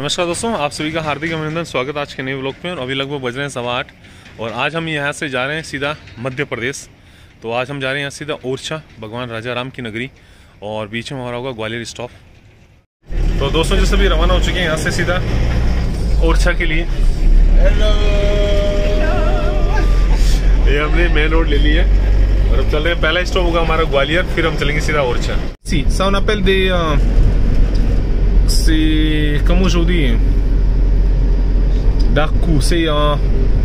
नमस्कार दोस्तों, आप सभी का हार्दिक अभिनंदन। स्वागत आज के नए व्लॉग में। और अभी लगभग बज रहे हैं 8:15 और आज हम यहाँ से जा रहे हैं सीधा मध्य प्रदेश। तो आज हम जा रहे हैं यहाँ सीधा ओरछा, भगवान राजा राम की नगरी, और बीच में हमारा होगा ग्वालियर स्टॉप। तो दोस्तों जैसे भी रवाना हो चुके हैं यहाँ से सीधा ओरछा के लिए। हेलो, ये हमने मेन रोड ले ली है और अब चल रहे हैं। पहला स्टॉप होगा हमारा ग्वालियर, फिर हम चलेंगे सीधा ओरछा। सी साउन अपल दे Comment je dis Darkou, c'est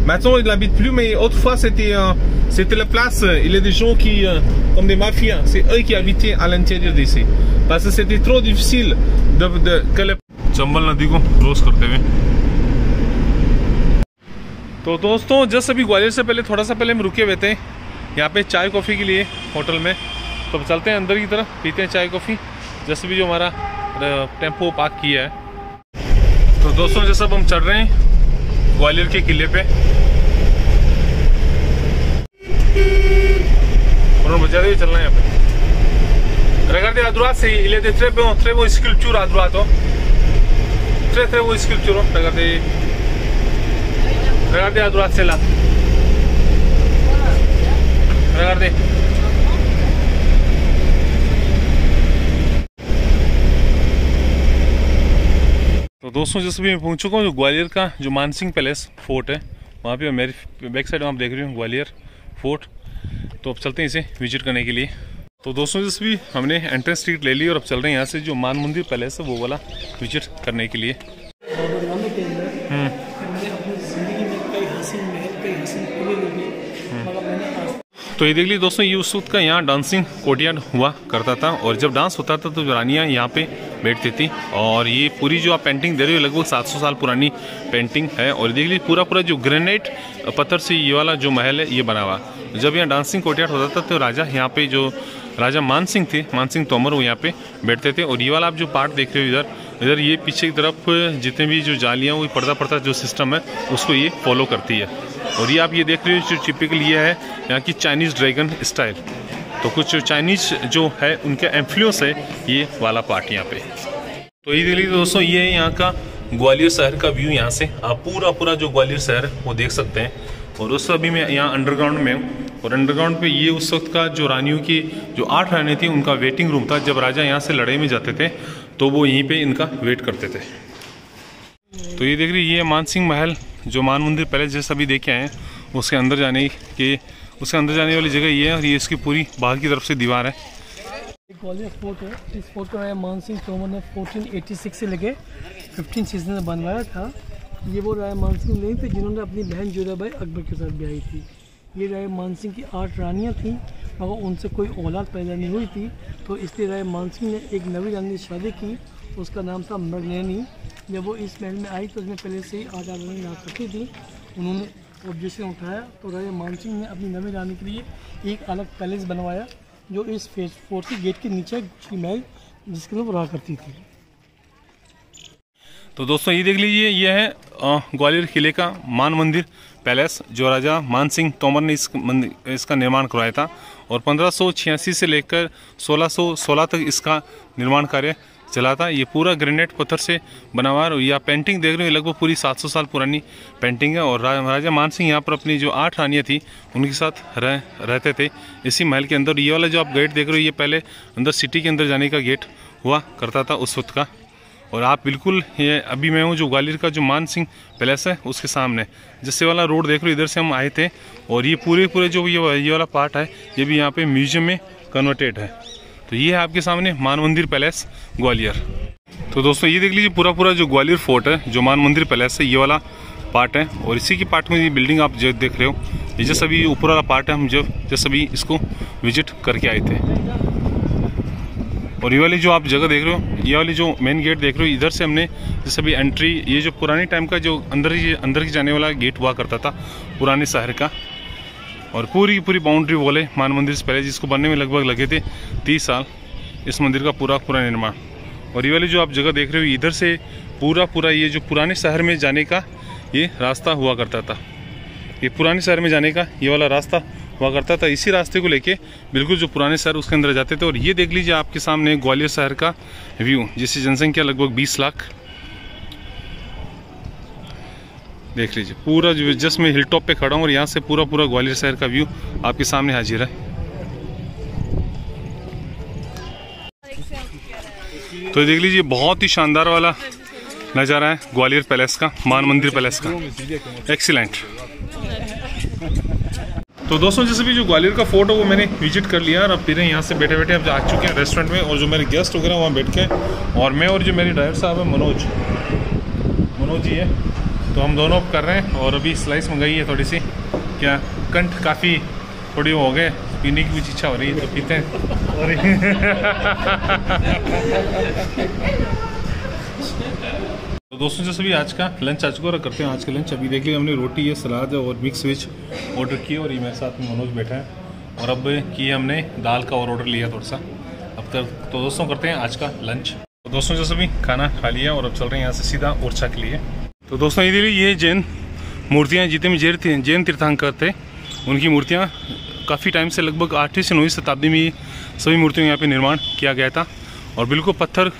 maintenant il n'habite plus, mais autrefois c'était la place. Il y a des gens qui comme des mafias, c'est eux qui habitaient à l'intérieur d'ici parce que c'était trop difficile de Chambal नदी को cross करते हुए। तो दोस्तों just अभी ग्वालियर से पहले थोड़ा सा पहले हम रुके हुए थे यहाँ पे चाय कॉफ़ी के लिए होटल में। तो चलते हैं अंदर की तरफ, पीते हैं चाय कॉफ़ी। जैसे भी जो हमारा टेम्पो पार्क किया है। तो दोस्तों जैसा हम चढ़ रहे हैं ग्वालियर के किले पे और बाजार भी चल रहे हैं यहाँ पे। तो दोस्तों जैसे भी मैं पहुँच चुका हूँ जो ग्वालियर का जो मानसिंह पैलेस फोर्ट है वहाँ पे। मेरी बैक साइड में आप देख रहे हो ग्वालियर फोर्ट। तो अब चलते हैं इसे विजिट करने के लिए। तो दोस्तों जैसे भी हमने एंट्रेंस टिकट ले ली और अब चल रहे हैं यहाँ से जो मान मंदिर पैलेस है वो वाला विजिट करने के लिए। तो ये देख ली दोस्तों, ये उस वक्त का यहाँ डांसिंग कोटियाड हुआ करता था और जब डांस होता था तो रानियाँ यहाँ पे बैठती थी। और ये पूरी जो आप पेंटिंग दे रहे हो लगभग 700 साल पुरानी पेंटिंग है। और देख लीजिए पूरा जो ग्रेनाइट पत्थर से ये वाला जो महल है ये बना हुआ। जब यहाँ डांसिंग कोटियाड होता था तो राजा यहाँ पे जो राजा मानसिंह थे, मानसिंह तोमर, वो यहाँ पे बैठते थे। और ये वाला आप जो पार्ट देख रहे हो इधर ये पीछे की तरफ जितने भी जो जालियाँ वो पर्दा जो सिस्टम है उसको ये फॉलो करती है। और ये आप ये देख रहे हो जो टिपिकल ये है यहाँ की चाइनीज़ ड्रैगन स्टाइल। तो कुछ चाइनीज़ जो है उनका इन्फ्लुएंस है ये वाला पार्ट यहाँ पे। तो ये देख लीजिए दोस्तों, ये है यहाँ का ग्वालियर शहर का व्यू। यहाँ से आप पूरा जो ग्वालियर शहर वो देख सकते हैं। और उस अभी मैं यहाँ अंडरग्राउंड में हूँ और अंडरग्राउंड पे ये उस वक्त का जो रानियों की जो 8 रानी थी उनका वेटिंग रूम था। जब राजा यहाँ से लड़ाई में जाते थे तो वो यहीं पे इनका वेट करते थे। तो ये देख रही ये मानसिंह महल जो मान मंदिर पहले जैसा भी देखे आए हैं उसके अंदर जाने के वाली जगह ये है। और ये इसकी पूरी बाहर की तरफ से दीवार है। ग्वालियर फोर्ट है, इस फोर्ट का मानसिंह तोमर ने 1486 से लेके 1560 में बनवाया था। ये वो राय मानसिंह नहीं थे जिन्होंने अपनी बहन जोधाबाई अकबर के साथ ब्याही थी। ये राय मानसिंह की 8 रानियाँ थीं मगर उनसे कोई औलाद पैदा नहीं हुई थी। तो इसलिए राय मानसिंह ने एक नवी रानी से शादी की, उसका नाम था मृगनयनी। जब वो इस महल में आई तो उसमें पहले से ही 8 रानी ना सकती थी। उन्होंने ऑब्जेक्शन उठाया तो राय मानसिंह ने अपनी नवी रानी के लिए एक अलग पैलेस बनवाया जो इस फोर्ट के गेट के नीचे महल जिसके लोग रहा करती थी। तो दोस्तों ये देख लीजिए ये है ग्वालियर किले का मान मंदिर पैलेस जो राजा मानसिंह तोमर ने इसका निर्माण करवाया था। और 1586 से लेकर 1616 तक इसका निर्माण कार्य चला था। ये पूरा ग्रेनाइट पत्थर से बना हुआ है। और यह पेंटिंग देख रहे हो लगभग पूरी 700 साल पुरानी पेंटिंग है। और राजा मानसिंह यहाँ पर अपनी जो 8 रानियाँ थी उनके साथ रहते थे इसी महल के अंदर। ये वाला जो आप गेट देख रहे हो ये पहले अंदर सिटी के अंदर जाने का गेट हुआ करता था उस वक्त का। और आप बिल्कुल ये अभी मैं हूँ जो ग्वालियर का जो मानसिंह पैलेस है उसके सामने जिससे वाला रोड देख रहे हो इधर से हम आए थे। और ये पूरे जो ये वाला पार्ट है ये भी यहाँ पे म्यूजियम में कन्वर्टेड है। तो ये है आपके सामने मान मंदिर पैलेस ग्वालियर। तो दोस्तों ये देख लीजिए पूरा जो ग्वालियर फोर्ट है जो मान मंदिर पैलेस है ये वाला पार्ट है। और इसी के पार्ट में ये बिल्डिंग आप जो देख रहे हो ये जैसा भी ऊपर वाला पार्ट है हम जैसा भी इसको विजिट करके आए थे। और ये वाली जो आप जगह देख रहे हो ये वाली जो मेन गेट देख रहे हो इधर से हमने जैसे भी एंट्री ये जो पुराने टाइम का जो अंदर की जाने वाला गेट हुआ करता था पुराने शहर का। और पूरी बाउंड्री बोले मान मंदिर से पहले जिसको बनने में लगभग लगे थे 30 साल इस मंदिर का पूरा निर्माण। और ये वाली जो आप जगह देख रहे हो इधर से पूरा ये जो पुराने शहर में जाने का ये रास्ता हुआ करता था। ये पुराने शहर में जाने का ये वाला रास्ता हुआ करता था। इसी रास्ते को लेके बिल्कुल जो पुराने शहर उसके अंदर जाते थे। और ये देख लीजिए आपके सामने ग्वालियर शहर का व्यू जिसकी जनसंख्या लगभग 20 लाख देख लीजिए पूरा जो जस्ट मैं हिल टॉप पे खड़ा हूँ और यहाँ से पूरा पूरा ग्वालियर शहर का व्यू आपके सामने हाजिर है। तो देख लीजिए बहुत ही शानदार वाला नज़ारा है ग्वालियर पैलेस का, मान मंदिर पैलेस का, एक्सीलेंट। तो दोस्तों जैसे भी जो ग्वालियर का फोर्ट है वो मैंने विजिट कर लिया और अब फिर यहाँ से बैठे बैठे अब आ चुके हैं रेस्टोरेंट में और जो मेरे गेस्ट वगैरह वहाँ बैठ के और मैं और जो मेरे ड्राइवर साहब है मनोज जी है तो हम दोनों अब कर रहे हैं। और अभी स्लाइस मंगाई है थोड़ी सी, क्या कंठ काफ़ी थोड़ी हो गए, पीने की भी इच्छा हो रही है तो पीते हैं। तो दोस्तों जैसे भी आज का लंच आ चुका और करते हैं आज का लंच। अभी देख लिया हमने रोटी है, सलाद है और मिक्स वेज ऑर्डर किया और ये मेरे साथ में मनोज बैठा है और अब किए हमने दाल का और ऑर्डर लिया थोड़ा सा अब तक। तो दोस्तों करते हैं आज का लंच। तो दोस्तों जैसे भी खाना खा लिया और अब चल रहे हैं यहाँ से सीधा ओरछा के लिए। तो दोस्तों ये जैन मूर्तियाँ जितने भी जैन तीर्थंकर थे उनकी मूर्तियाँ काफ़ी टाइम से लगभग 8वीं से 9वीं शताब्दी में सभी मूर्तियों यहाँ पर निर्माण किया गया था और बिल्कुल पत्थर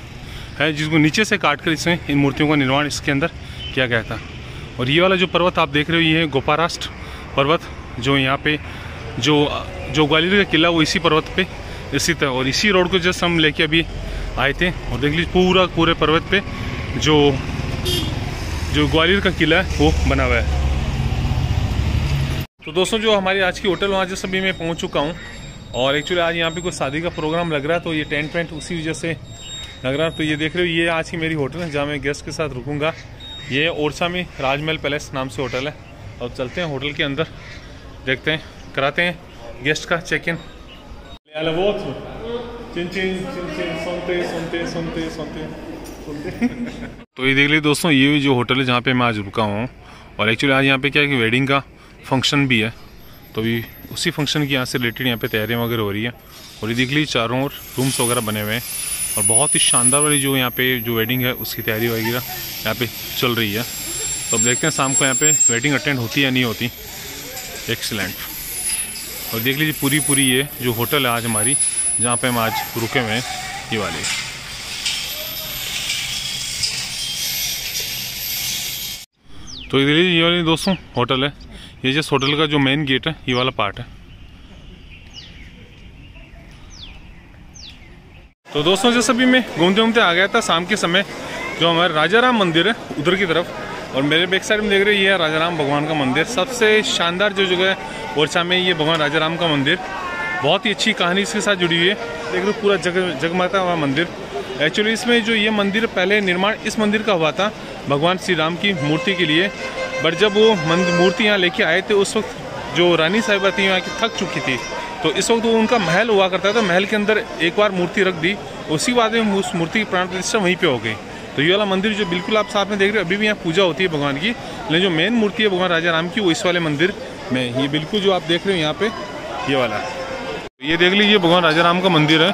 है जिसको नीचे से काट कर इसमें इन मूर्तियों का निर्माण इसके अंदर किया गया था। और ये वाला जो पर्वत आप देख रहे हो ये है गोपाराष्ट्र पर्वत, जो यहाँ पे जो ग्वालियर का किला वो इसी पर्वत पे स्थित है और इसी रोड को जस्ट हम लेके अभी आए थे। और देख लीजिए पूरे पर्वत पे जो ग्वालियर का किला है वो बना हुआ है। तो दोस्तों जो हमारी आज की होटल वहाँ जैसे अभी मैं पहुँच चुका हूँ और एक्चुअली आज यहाँ पर कोई शादी का प्रोग्राम लग रहा है तो ये टेंट वेंट उसी वजह से लग रहा है। तो ये देख रहे हो ये आज की मेरी होटल है जहाँ मैं गेस्ट के साथ रुकूंगा। ये ओरछा में राजमहल पैलेस नाम से होटल है और चलते हैं होटल के अंदर, देखते हैं कराते हैं गेस्ट का चेक इन। तो ये देख लीजिए दोस्तों ये जो होटल है जहाँ पे मैं आज रुका हूँ और एक्चुअली आज यहाँ पे क्या है कि वेडिंग का फंक्शन भी है तो भी उसी फंक्शन की यहाँ से रिलेटेड यहाँ पे तैयारियाँ वगैरह हो रही है। और ये देख लीजिए चारों ओर रूम्स वगैरह बने हुए हैं और बहुत ही शानदार वाली जो यहाँ पे जो वेडिंग है उसकी तैयारी वगैरह यहाँ पे चल रही है। तो अब देखते हैं शाम को यहाँ पे वेडिंग अटेंड होती है या नहीं होती। एक्सीलेंट। और देख लीजिए पूरी ये जो होटल है आज हमारी जहाँ पे हम आज रुके हुए हैं ये वाली। तो ये वाली दोस्तों होटल है, ये जिस होटल का जो मेन गेट है ये वाला पार्ट है। तो दोस्तों जैसे भी मैं घूमते घूमते आ गया था शाम के समय जो हमारा राजाराम मंदिर है उधर की तरफ और मेरे बैक साइड में देख रहे हैं ये राजाराम भगवान का मंदिर। सबसे शानदार जो जगह है ओरछा में ये भगवान राजाराम का मंदिर, बहुत ही अच्छी कहानी इसके साथ जुड़ी हुई है। देख लो पूरा जगमगाता हुआ मंदिर। एक्चुअली इसमें जो ये मंदिर पहले निर्माण इस मंदिर का हुआ था भगवान श्री राम की मूर्ति के लिए, बट जब वो मूर्ति यहाँ लेके आए थे उस वक्त जो रानी साहिबा थी यहाँ की थक चुकी थी तो इस वक्त वो उनका महल हुआ करता था, महल के अंदर एक बार मूर्ति रख दी उसी बाद में उस मूर्ति की प्राण प्रतिष्ठा वहीं पे हो गई। तो ये वाला मंदिर जो बिल्कुल आप साथ में देख रहे हो अभी भी यहाँ पूजा होती है भगवान की, लेकिन जो मेन मूर्ति है भगवान राजा राम की वो इस वाले मंदिर में, ये बिल्कुल जो आप देख रहे हो यहाँ पे ये वाला। ये देख लीजिए भगवान राजा राम का मंदिर है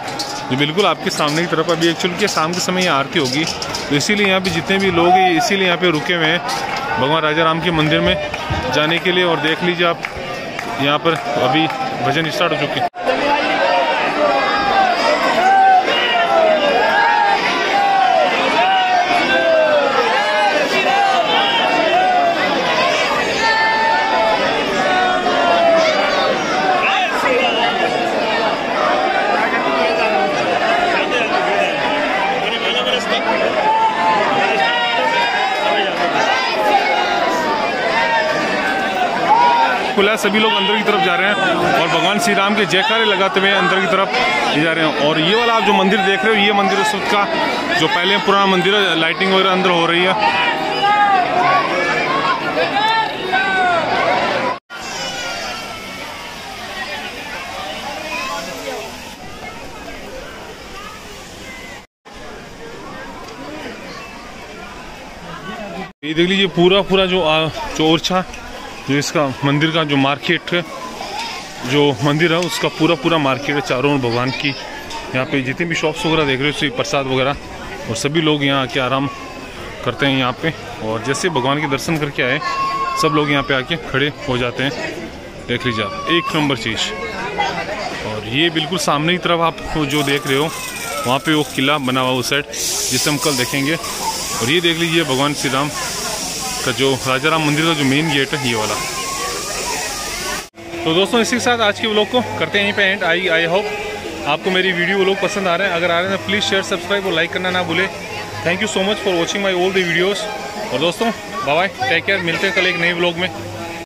जो बिल्कुल आपके सामने की तरफ। अभी एक्चुअली के शाम के समय यहाँ आरती होगी तो इसीलिए यहाँ पर जितने भी लोग हैं इसीलिए यहाँ पर रुके हुए हैं भगवान राजा राम के मंदिर में जाने के लिए। और देख लीजिए आप यहाँ पर अभी भजन स्टार्ट हो चुके हैं। खुला सभी लोग अंदर की तरफ जा रहे हैं और भगवान श्री राम के जयकारे लगाते हुए अंदर की तरफ ले जा रहे हैं। और ये वाला आप जो मंदिर देख रहे हो ये मंदिर उस वक्त का जो पहले पुराना मंदिर है, लाइटिंग वगैरह अंदर हो रही है। ये देख लीजिए पूरा जो ओरछा जो इसका मंदिर का जो मार्केट है जो मंदिर है उसका पूरा मार्केट है चारों ओर भगवान की। यहाँ पे जितने भी शॉप्स वगैरह देख रहे हो उसकी प्रसाद वगैरह और सभी लोग यहाँ आके आराम करते हैं यहाँ पे। और जैसे भगवान के दर्शन करके आए सब लोग यहाँ पे आके खड़े हो जाते हैं। देख लीजिए आप एक नंबर चीज़। और ये बिल्कुल सामने की तरफ आप जो देख रहे हो वहाँ पर वो किला बना हुआ उस साइड जिसे हम कल देखेंगे। और ये देख लीजिए भगवान श्री राम इसका जो राजा राम मंदिर का जो मेन गेट है ये वाला। तो दोस्तों इसी के साथ आज के व्लॉग को करते हैं यहीं पे एंड। आई होप आपको मेरी वीडियो व्लॉग पसंद आ रहे हैं। अगर आ रहे हैं तो प्लीज़ शेयर सब्सक्राइब और लाइक करना ना भूले। Thank you so much for watching my all the videos. और दोस्तों बाय बाय, टेक केयर, मिलते हैं कल एक नए व्लॉग में।